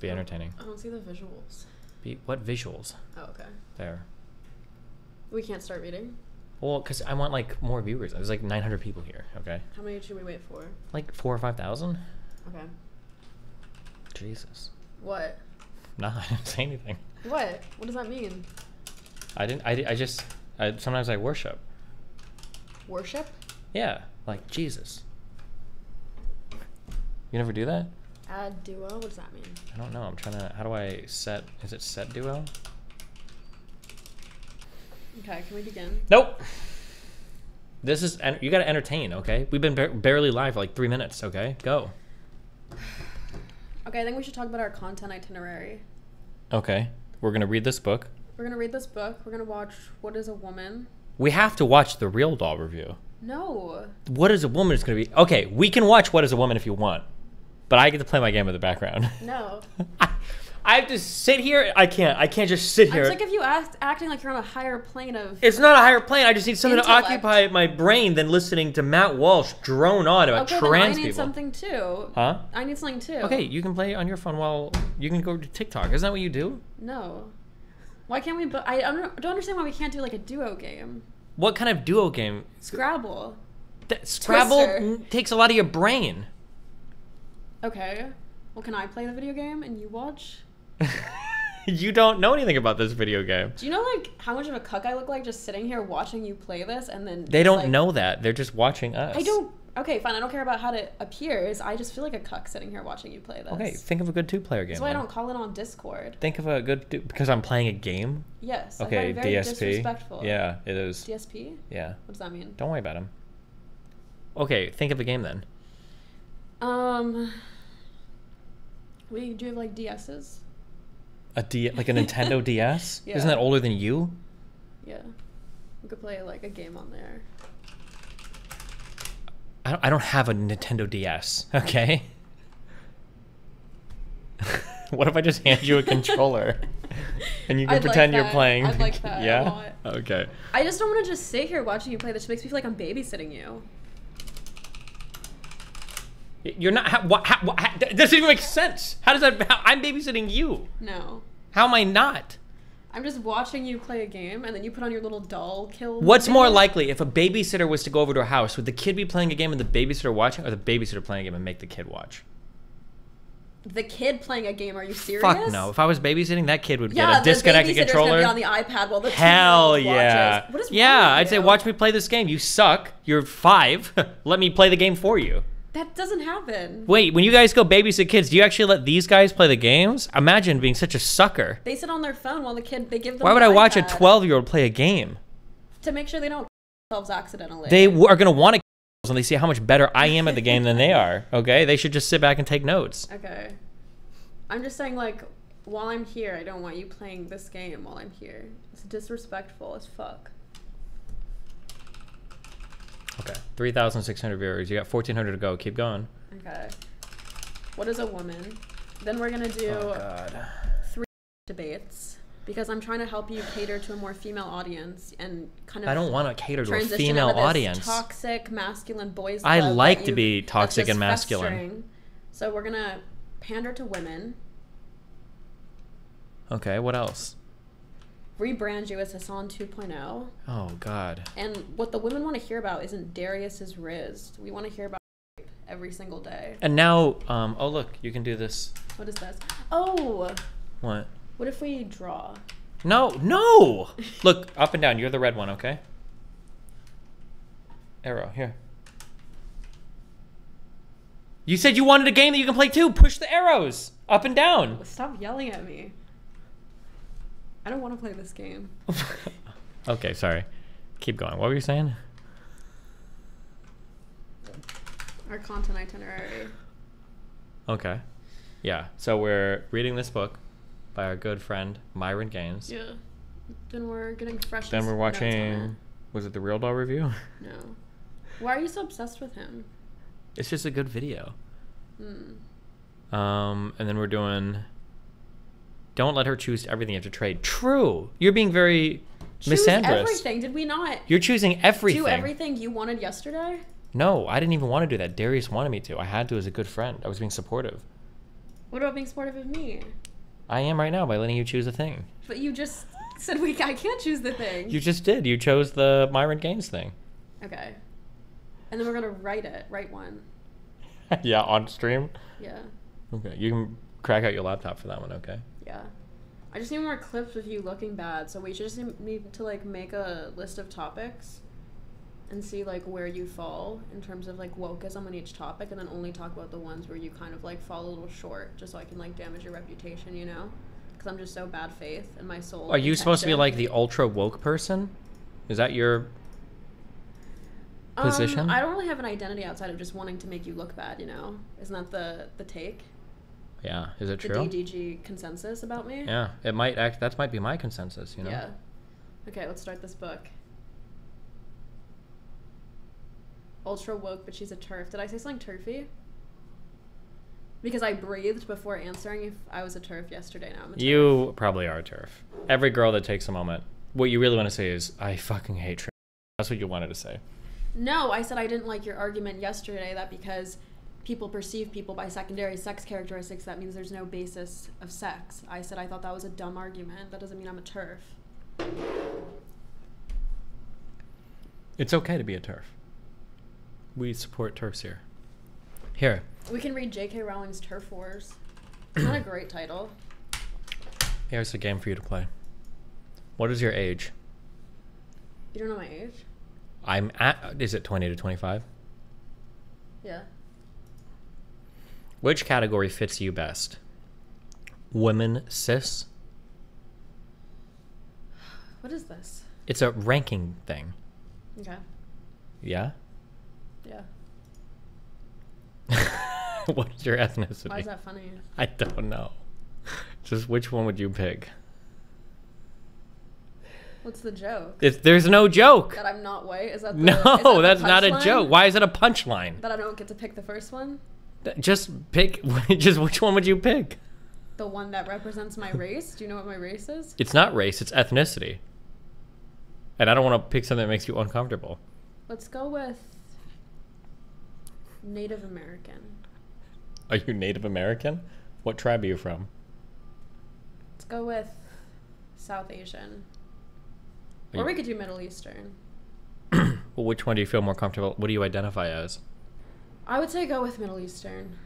Be entertaining. I don't see the visuals. What visuals? Oh, okay. There. We can't start reading? Well, because I want, like, more viewers. There's, like, 900 people here, okay? How many should we wait for? Like, 4 or 5,000? Okay. Jesus. What? Nah, I didn't say anything. What? What does that mean? I sometimes I worship. Worship? Yeah, like Jesus. You never do that? Add duo? What does that mean? I don't know. I'm trying to. How do I set? Is it set duo? Okay, can we begin? Nope. This is. You gotta entertain, okay? We've been barely live for like 3 minutes, okay? Go. Okay, I think we should talk about our content itinerary. Okay, we're gonna read this book. We're gonna read this book. We're gonna watch What is a Woman? We have to watch the Real Doll review. No. What is a Woman is gonna be. Okay, we can watch What is a Woman if you want. But I get to play my game in the background. No. I have to sit here. I can't. I can't just sit here. It's like if you acting like you're on a higher plane of. It's not a higher plane. I just need something intellect. To occupy my brain than listening to Matt Walsh drone on about trans people. I need something too. Huh? I need something too. Okay, you can play on your phone while you can go to TikTok. Isn't that what you do? No. Why can't we? I don't understand why we can't do like a duo game. What kind of duo game? Scrabble. Scrabble takes a lot of your brain. Okay, well, can I play the video game and you watch? You don't know anything about this video game. Do you know like how much of a cuck I look like just sitting here watching you play this and then- They don't like, know that, they're just watching us. I don't, okay fine, I don't care about how it appears, I just feel like a cuck sitting here watching you play this. Okay, think of a good 2-player game. That's why I don't call it on Discord. Think of a good, because I'm playing a game? Yes, okay, very DSP. Disrespectful. Yeah, it is. DSP? Yeah. What does that mean? Don't worry about him. Okay, think of a game then. We do have like DS's. A D like a Nintendo DS? Yeah. Isn't that older than you? Yeah, we could play like a game on there. I don't have a Nintendo DS. Okay. What if I just hand you a controller and you can pretend like you're playing? I'd like that. Yeah. Okay. I just don't want to just sit here watching you play. This makes me feel like I'm babysitting you. You're not. That doesn't even make sense. How does that? I'm babysitting you. No. How am I not? I'm just watching you play a game, and then you put on your little doll kill. What's game. More likely, if a babysitter was to go over to a house, would the kid be playing a game and the babysitter watching, or the babysitter playing a game and make the kid watch? The kid playing a game? Are you serious? Fuck no. If I was babysitting, that kid would get a disconnected controller. Yeah, the babysitter's gonna be on the iPad while the hell yeah. Watches. What is yeah, I'd say watch me play this game. You suck. You're 5. Let me play the game for you. That doesn't happen. Wait, when you guys go babysit kids, do you actually let these guys play the games? Imagine being such a sucker. They sit on their phone while the kid, they give them. Why would I watch a 12-year-old play a game? To make sure they don't kill themselves accidentally. They are going to want to kill themselves when they see how much better I am at the game than they are, okay? They should just sit back and take notes. Okay. I'm just saying, like, while I'm here, I don't want you playing this game while I'm here. It's disrespectful as fuck. Okay, 3,600 viewers. You got 1,400 to go. Keep going. Okay. What is a woman? Then we're gonna do 3 debates because I'm trying to help you cater to a more female audience and kind of. I don't want to cater to a female audience. Toxic, masculine boys. I like to be toxic and masculine. Festering. So we're gonna pander to women. Okay. What else? Rebrand you as Hasan 2.0. Oh, God. And what the women want to hear about isn't Darius's Riz. We want to hear about every single day. And now, oh, look, you can do this. What is this? Oh. What? What if we draw? No, no. Look, up and down. You're the red one, okay? Arrow, here. You said you wanted a game that you can play too. Push the arrows up and down. Stop yelling at me. I don't want to play this game. Okay, sorry. Keep going. What were you saying? Our content itinerary. Okay. Yeah. So we're reading this book by our good friend Myron Gaines. Yeah. Then we're getting fresh. Then we're watching. Was it the Real Doll review? No. Why are you so obsessed with him? It's just a good video. Mm. And then we're doing. Don't let her choose everything you have to trade. True. You're being very Miss Andress. Everything. Did we not? You're choosing everything. Do everything you wanted yesterday? No, I didn't even want to do that. Darius wanted me to. I had to as a good friend. I was being supportive. What about being supportive of me? I am right now by letting you choose a thing. But you just said I can't choose the thing. You just did. You chose the Myron Gaines thing. Okay. And then we're going to write one. Yeah, on stream? Yeah. Okay, you can crack out your laptop for that one, okay? Yeah. I just need more clips of you looking bad, so we just need to, like, make a list of topics and see, like, where you fall in terms of, like, wokeism on each topic, and then only talk about the ones where you kind of, like, fall a little short, just so I can, like, damage your reputation, you know? Because I'm just so bad faith in my soul. Are you supposed to be, like, the ultra-woke person? Is that your position? I don't really have an identity outside of just wanting to make you look bad, you know? Isn't that the take? Yeah, is it true? The DGG consensus about me? Yeah, it might act. That might be my consensus, you know? Yeah. Okay, let's start this book. Ultra woke, but she's a TERF. Did I say something TERFy? Because I breathed before answering if I was a TERF yesterday. Now I'm a TERF. You probably are a TERF. Every girl that takes a moment, what you really want to say is, I fucking hate TERF. That's what you wanted to say. No, I said I didn't like your argument yesterday that because people perceive people by secondary sex characteristics, that means there's no basis of sex. I said I thought that was a dumb argument. That doesn't mean I'm a TERF. It's okay to be a TERF. We support TERFs here. Here. We can read J.K. Rowling's TERF Wars. It's not a great title. Here's a game for you to play. What is your age? You don't know my age? I'm at, is it 20 to 25? Yeah. Which category fits you best? Women, cis? What is this? It's a ranking thing. Okay. Yeah? Yeah. What's your ethnicity? Why is that funny? I don't know. Just which one would you pick? What's the joke? There's no joke. That I'm not white? Is that the, no, that's not a joke. Why is it a punchline? That I don't get to pick the first one? Just which one would you pick? The one that represents my race? Do you know what my race is? It's not race, it's ethnicity. And I don't want to pick something that makes you uncomfortable. Let's go with Native American. Are you Native American? What tribe are you from? Let's go with South Asian. Or we could do Middle Eastern. Well, which one do you feel more comfortable? What do you identify as? I would say go with Middle Eastern.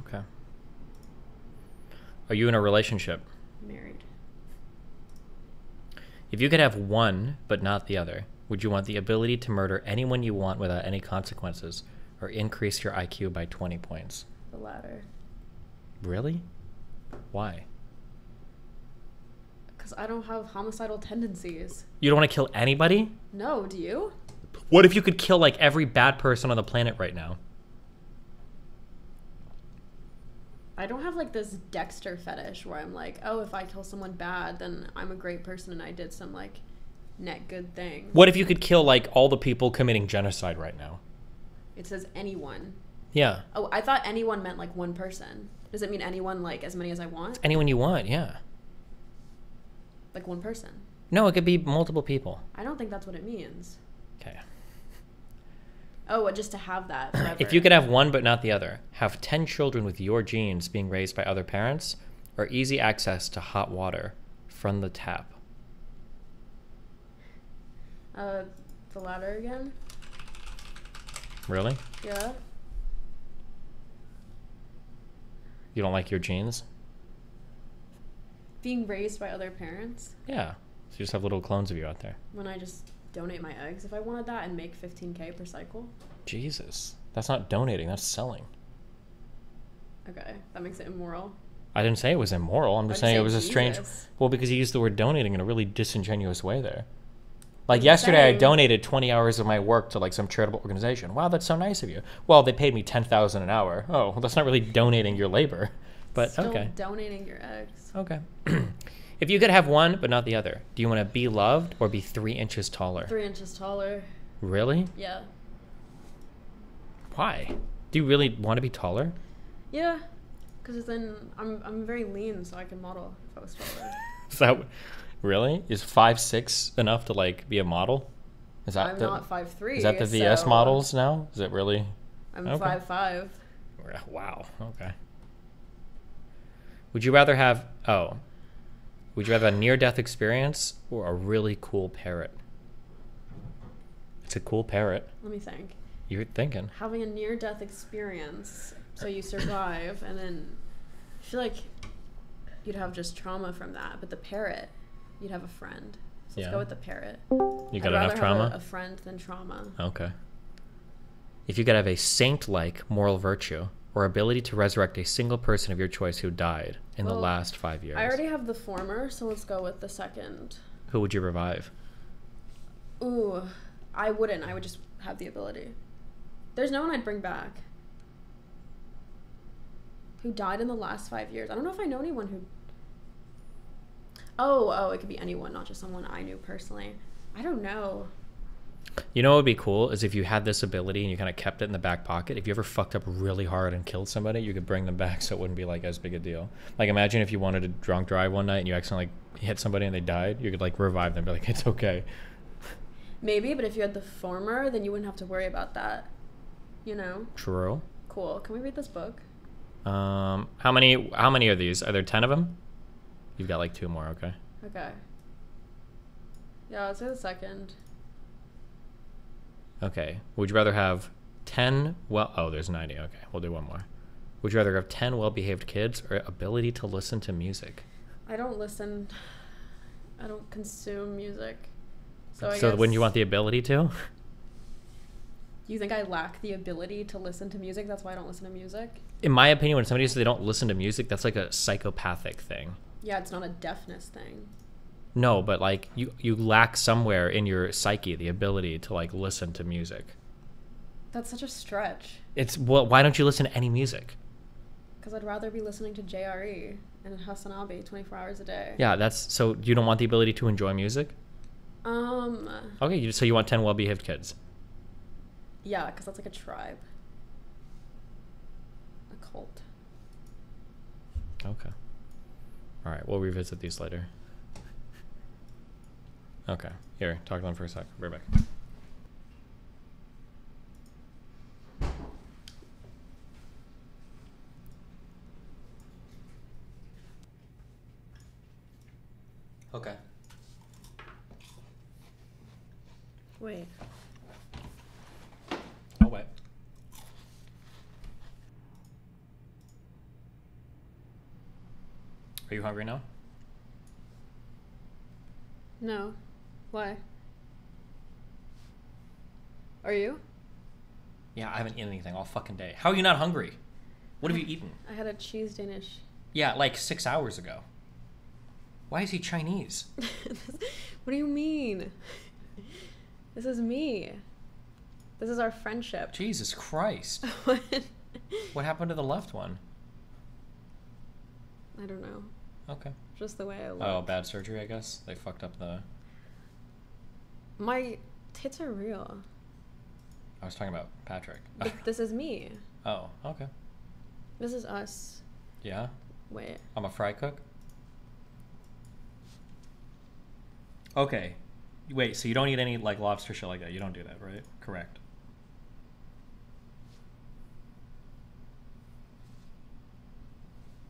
Okay. Are you in a relationship? Married. If you could have one, but not the other, would you want the ability to murder anyone you want without any consequences, or increase your IQ by 20 points? The latter. Really? Why? Because I don't have homicidal tendencies. You don't want to kill anybody? No, do you? What if you could kill like every bad person on the planet right now? I don't have like this Dexter fetish where I'm like, oh, if I kill someone bad, then I'm a great person and I did some like net good thing. What if you could kill like all the people committing genocide right now? It says anyone. Yeah. Oh, I thought anyone meant like one person. Does it mean anyone like as many as I want? It's anyone you want, yeah. Like one person? No, it could be multiple people. I don't think that's what it means. Okay. Oh, just to have that forever. If you could have one but not the other, have 10 children with your genes being raised by other parents, or easy access to hot water from the tap. The latter again. Really? Yeah. You don't like your genes? Being raised by other parents? Yeah. So you just have little clones of you out there. When I just donate my eggs if I wanted that and make 15K per cycle. Jesus. That's not donating, that's selling. Okay, that makes it immoral. I didn't say it was immoral. I'm just saying it was a strange... Well, because you used the word donating in a really disingenuous way there. Like yesterday I donated 20 hours of my work to like some charitable organization. Wow, that's so nice of you. Well, they paid me $10,000 an hour. Oh, well, that's not really donating your labor. But still okay. Donating your eggs. Okay. If you could have one, but not the other, do you want to be loved or be 3 inches taller? 3 inches taller. Really? Yeah. Why? Do you really want to be taller? Yeah, because then I'm very lean, so I can model if I was taller. So, really? Is 5'6" enough to like be a model? Is that I'm not 5'3". Is that the VS models now? Is it really? I'm 5'5". Wow. Okay. Would you rather have, oh, would you rather have a near-death experience or a really cool parrot? It's a cool parrot. Let me think. You're thinking. Having a near-death experience, so you survive, and then I feel like you'd have just trauma from that, but the parrot, you'd have a friend. So let's go with the parrot. You got enough trauma? I'd rather have a friend than trauma. Okay. If you could have a saint-like moral virtue or ability to resurrect a single person of your choice who died in the last 5 years. I already have the former, so let's go with the second. Who would you revive? Ooh, I wouldn't. I would just have the ability. There's no one I'd bring back who died in the last 5 years. I don't know if I know anyone who... Oh, it could be anyone, not just someone I knew personally. I don't know. You know what would be cool is if you had this ability and you kind of kept it in the back pocket. If you ever fucked up really hard and killed somebody, you could bring them back so it wouldn't be like as big a deal. Like imagine if you wanted to drunk drive one night and you accidentally like, hit somebody and they died. You could like revive them and be like, it's okay. Maybe, but if you had the former, then you wouldn't have to worry about that. You know? True. Cool. Can we read this book? How many are these? Are there 10 of them? You've got like 2 more, okay. Okay. Yeah, I'll say the second. Okay. Would you rather have 10 well... Oh, there's 90. Okay, we'll do one more. Would you rather have 10 well-behaved kids or ability to listen to music? I don't listen. I don't consume music. So I guess... wouldn't you want the ability to? You think I lack the ability to listen to music? That's why I don't listen to music? In my opinion, when somebody says they don't listen to music, that's like a psychopathic thing. Yeah, it's not a deafness thing. No, but like you lack somewhere in your psyche the ability to like listen to music. That's such a stretch. It's well, why don't you listen to any music? Because I'd rather be listening to JRE and HasanAbi 24 hours a day. Yeah, that's so you don't want the ability to enjoy music? Okay, so you want 10 well-behaved kids? Yeah, because that's like a tribe, a cult. Okay. All right, we'll revisit these later. Okay, here, talk to them for a sec. We're back. Okay. Wait. Oh, wait. Are you hungry now? No. Why? Are you? Yeah, I haven't eaten anything all fucking day. How are you not hungry? What have you eaten? I had a cheese Danish. Yeah, like 6 hours ago. Why is he Chinese? What do you mean? This is me. This is our friendship. Jesus Christ. What happened to the left one? I don't know. Okay. Just the way I look. Oh, bad surgery, I guess? They fucked up the... My tits are real. I was talking about Patrick. This is me. Oh, okay. This is us. Yeah? Wait. I'm a fry cook? Okay. Wait, so you don't eat any, like, lobster shit like that? You don't do that, right? Correct.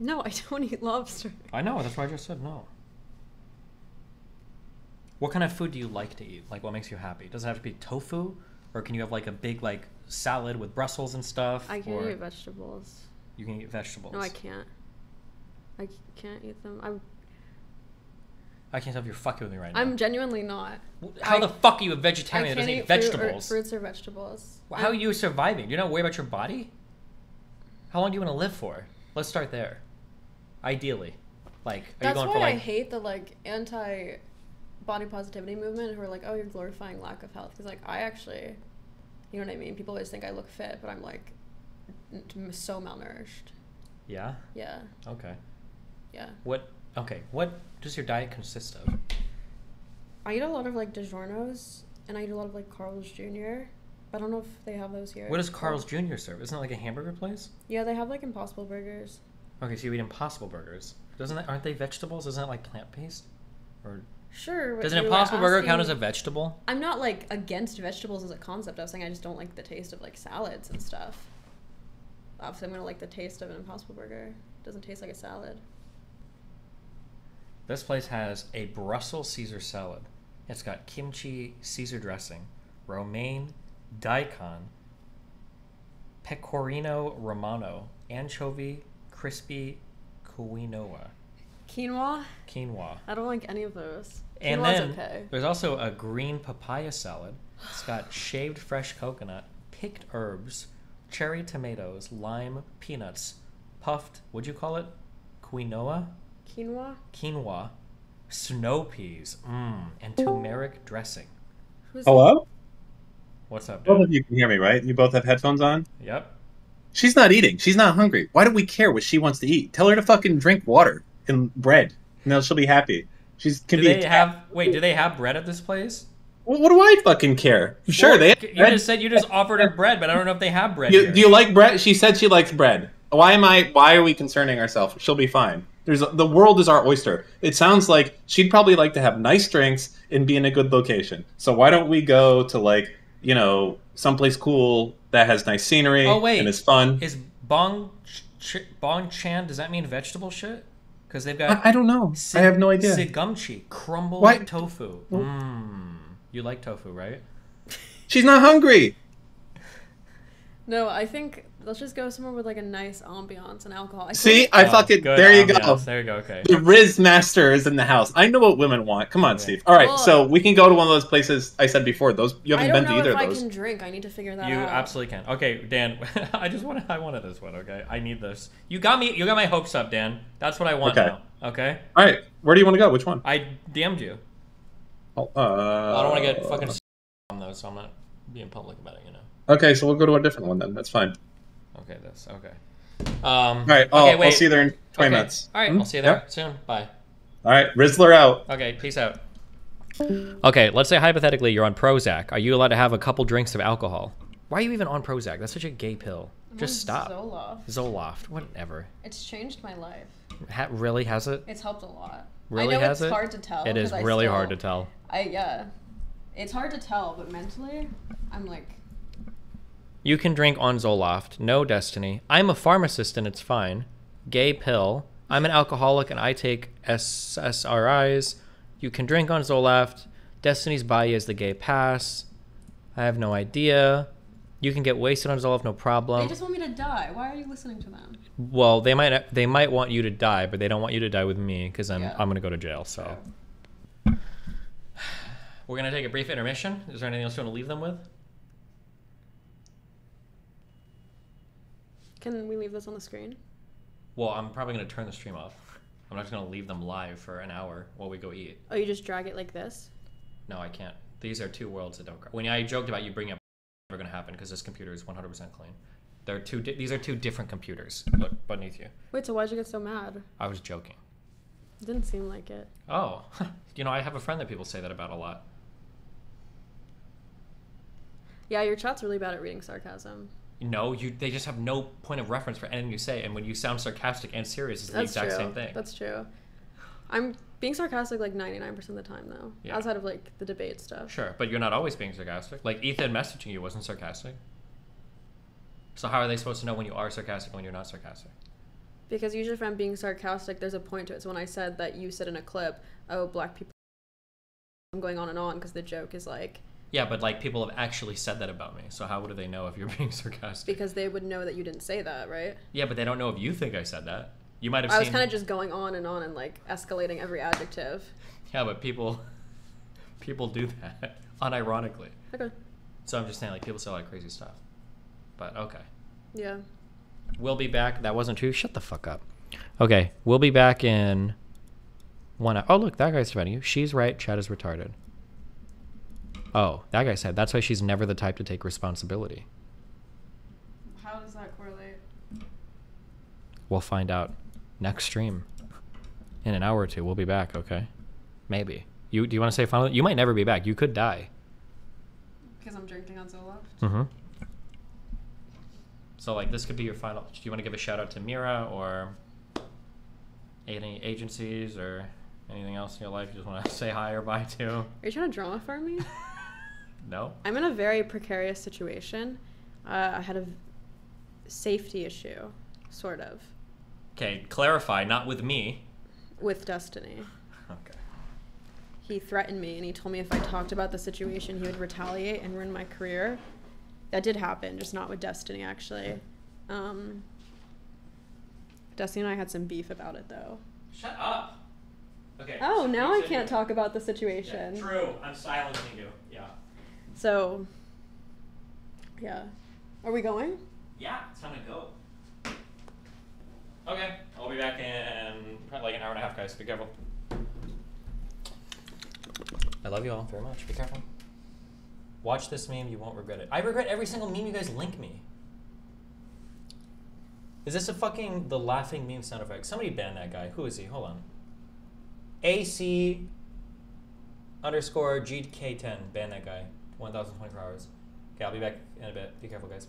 No, I don't eat lobster. I know, that's why I just said no. What kind of food do you like to eat? Like, what makes you happy? Does it have to be tofu? Or can you have, like, a big, like, salad with Brussels and stuff? I can eat vegetables. You can eat vegetables? No, I can't. I can't eat them. I can't tell if you're fucking with me right now. I'm genuinely not. How the fuck are you a vegetarian that doesn't eat vegetables? Fruits or vegetables. How are you surviving? Do you not worry about your body? How long do you want to live for? Let's start there. Ideally. Like, are you going for, like... That's why I hate the, like, anti-body positivity movement who are like, oh, you're glorifying lack of health. Because, like, I actually... You know what I mean? People always think I look fit, but I'm, like, so malnourished. Yeah? Yeah. Okay. Yeah. What... Okay, what does your diet consist of? I eat a lot of, like, DiGiornos, and I eat a lot of, like, Carl's Jr., I don't know if they have those here. What does Carl's Jr. serve? Isn't it like a hamburger place? Yeah, they have like Impossible Burgers. Okay, so you eat Impossible Burgers. Aren't they vegetables? Isn't that like plant-based? Or sure. Does an Impossible Burger count as a vegetable? I'm not like against vegetables as a concept. I was saying I just don't like the taste of like salads and stuff. Obviously, I'm gonna like the taste of an Impossible Burger. It doesn't taste like a salad. This place has a Brussels Caesar salad. It's got kimchi Caesar dressing, romaine, daikon, pecorino romano, anchovy, crispy quinoa. Quinoa? Quinoa. I don't like any of those. And quinoa's then okay. There's also a green papaya salad. It's got shaved fresh coconut, picked herbs, cherry tomatoes, lime, peanuts, puffed, what'd you call it? Quinoa? Quinoa? Quinoa, snow peas, and turmeric dressing. Hello? What's up, dude? Both of you can hear me, right? You both have headphones on? Yep. She's not eating. She's not hungry. Why do we care what she wants to eat? Tell her to fucking drink water and bread. Now she'll be happy. She's can do be. They have, wait, do they have bread at this place? Well, what do I fucking care? Sure, well, they have bread. You just offered her bread, but I don't know if they have bread here. Do you like bread? She said she likes bread. Why are we concerning ourselves? She'll be fine. The world is our oyster. It sounds like she'd probably like to have nice drinks and be in a good location. So why don't we go to, like, you know, someplace cool that has nice scenery and is fun? Is bong chan? Does that mean vegetable shit? Because they've got I don't know. I have no idea. Sigumchi, crumbled tofu. You like tofu, right? She's not hungry. No, I think let's just go somewhere with like a nice ambiance and alcohol. There you go. Okay. The Riz Master is in the house. I know what women want. Come on, Steve. All right, so we can go to one of those places I said before. Those you haven't been to either of those. I don't know if I can drink. I need to figure that out. You absolutely can. Okay, Dan. I wanted this one. Okay, I need this. You got my hopes up, Dan. That's what I want now. Okay. All right. Where do you want to go? Which one? I DM'd you. I don't want to get fucking on those, so I'm not being public about it. You know. Okay, so we'll go to a different one then. That's fine. Okay, all right, I'll see you there in 20 minutes. All right, I'll see you there soon. Bye. All right, Rizzler out. Okay, peace out. Okay, let's say hypothetically you're on Prozac. Are you allowed to have a couple drinks of alcohol? Why are you even on Prozac? That's such a gay pill. Just stop. Zoloft, whatever. It's changed my life. Really, has it? It's helped a lot. Really, has it? I know it's hard to tell. It is really hard to tell. Yeah. It's hard to tell, but mentally, I'm like... You can drink on Zoloft. No, Destiny. I'm a pharmacist and it's fine. Gay pill. I'm an alcoholic and I take SSRIs. You can drink on Zoloft. Destiny's body is the gay pass. I have no idea. You can get wasted on Zoloft, no problem. They just want me to die. Why are you listening to them? Well, they might want you to die, but they don't want you to die with me because I'm gonna go to jail. So we're gonna take a brief intermission. Is there anything else you want to leave them with? Can we leave this on the screen? Well, I'm probably going to turn the stream off. I'm not just going to leave them live for an hour while we go eat. Oh, you just drag it like this? No, I can't. These are two worlds that don't... When I joked about you bringing up... never going to happen because this computer is 100% clean. These are two different computers. Look, beneath you. Wait, so why'd you get so mad? I was joking. It didn't seem like it. Oh. You know, I have a friend that people say that about a lot. Yeah, your chat's really bad at reading sarcasm. No, they just have no point of reference for anything you say, and when you sound sarcastic and serious, it's the exact same thing. That's true. I'm being sarcastic like 99% of the time, though, outside of like the debate stuff. Sure, but you're not always being sarcastic. Like Ethan messaging you wasn't sarcastic. So how are they supposed to know when you are sarcastic and when you're not sarcastic? Because usually if I'm being sarcastic, there's a point to it. So when I said that you said in a clip, oh, black people, I'm going on and on because the joke is like... Yeah, but like people have actually said that about me. So how would they know if you're being sarcastic? Because they would know that you didn't say that, right? Yeah, but they don't know if you think I said that. You might have seen... I was kind of just going on and like escalating every adjective. Yeah, but people do that unironically. Okay. So I'm just saying like people say a lot of crazy stuff. But okay. Yeah. We'll be back. That wasn't true. Shut the fuck up. Okay. We'll be back in 1 hour. Oh, look, that guy's defending you. She's right. Chat is retarded. Oh, that guy said that's why she's never the type to take responsibility. How does that correlate? We'll find out next stream. In an hour or two, we'll be back, okay? Maybe. Do you want to say final? You might never be back. You could die. Because I'm drinking on Zoloft? Mm-hmm. So, like, this could be your final... Do you want to give a shout-out to Mira or any agencies or anything else in your life you just want to say hi or bye to? Are you trying to drama farm me? No. I'm in a very precarious situation. I had a safety issue, sort of. Okay, clarify, not with me. With Destiny. Okay. He threatened me, and he told me if I talked about the situation, he would retaliate and ruin my career. That did happen, just not with Destiny, actually. Destiny and I had some beef about it, though. Shut up! Okay. Oh, now I can't talk about the situation. Yeah, true. I'm silencing you. Yeah. So, yeah. Are we going? Yeah, it's time to go. Okay, I'll be back in probably like an hour and a half, guys. Be careful. I love you all very much. Be careful. Watch this meme. You won't regret it. I regret every single meme you guys link me. Is this a fucking the laughing meme sound effect? Somebody ban that guy. Who is he? Hold on. AC_GK10. Ban that guy. 1,024 hours. Okay, I'll be back in a bit. Be careful, guys.